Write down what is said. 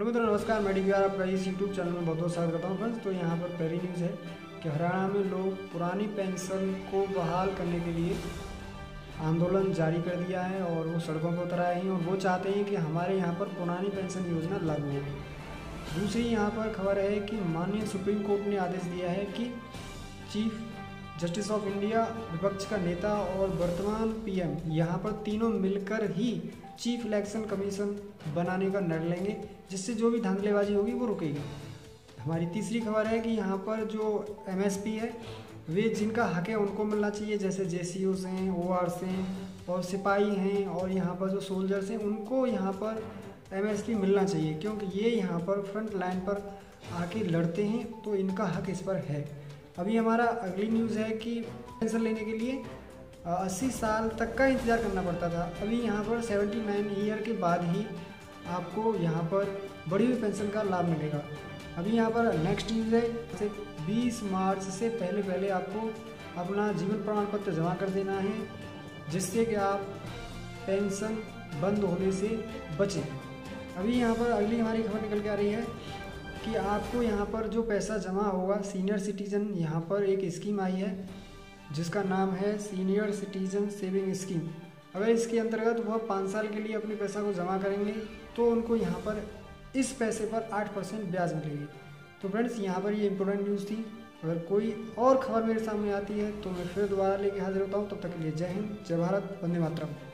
Hello मित्रों नमस्कार, मैं डी आर आपका इस यूट्यूब चैनल में बहुत बहुत स्वागत करता हूँ फ्रेंड्स। तो यहाँ पर पहली न्यूज़ है कि हरियाणा में लोग पुरानी पेंशन को बहाल करने के लिए आंदोलन जारी कर दिया है और वो सड़कों पर उतर आए हैं और वो चाहते हैं कि हमारे यहाँ पर पुरानी पेंशन योजना लागू हो। दूसरी यहाँ पर खबर है कि माननीय सुप्रीम कोर्ट ने आदेश दिया है कि चीफ जस्टिस ऑफ इंडिया, विपक्ष का नेता और वर्तमान पीएम यहाँ पर तीनों मिलकर ही चीफ इलेक्शन कमीशन बनाने का निर्णय लेंगे, जिससे जो भी धांधलेबाजी होगी वो रुकेगी। हमारी तीसरी खबर है कि यहाँ पर जो एमएसपी है वे जिनका हक है उनको मिलना चाहिए, जैसे जेसीओ से हैं, ओआर से हैं और सिपाही हैं और यहाँ पर जो सोल्जर्स हैं उनको यहाँ पर एमएसपी मिलना चाहिए, क्योंकि ये यहाँ पर फ्रंट लाइन पर आके लड़ते हैं तो इनका हक इस पर है। अभी हमारा अगली न्यूज़ है कि पेंशन लेने के लिए 80 साल तक का इंतज़ार करना पड़ता था, अभी यहाँ पर 79 ईयर के बाद ही आपको यहाँ पर बढ़ी हुई पेंशन का लाभ मिलेगा। अभी यहाँ पर नेक्स्ट न्यूज़ है कि 20 मार्च से पहले आपको अपना जीवन प्रमाण पत्र जमा कर देना है, जिससे कि आप पेंशन बंद होने से बचें। अभी यहाँ पर अगली हमारी खबर निकल के आ रही है कि आपको यहाँ पर जो पैसा जमा होगा, सीनियर सिटीज़न यहाँ पर एक स्कीम आई है जिसका नाम है सीनियर सिटीज़न सेविंग स्कीम। अगर इसके अंतर्गत वह 5 साल के लिए अपने पैसा को जमा करेंगे तो उनको यहाँ पर इस पैसे पर 8% ब्याज मिलेगी। तो फ्रेंड्स यहाँ पर ये इम्पोर्टेंट न्यूज़ थी। अगर कोई और खबर मेरे सामने आती है तो मैं फिर दोबारा लेके हाजिर होता हूँ। तब तक के लिए जय हिंद, जय भारत, वंदे मातरम।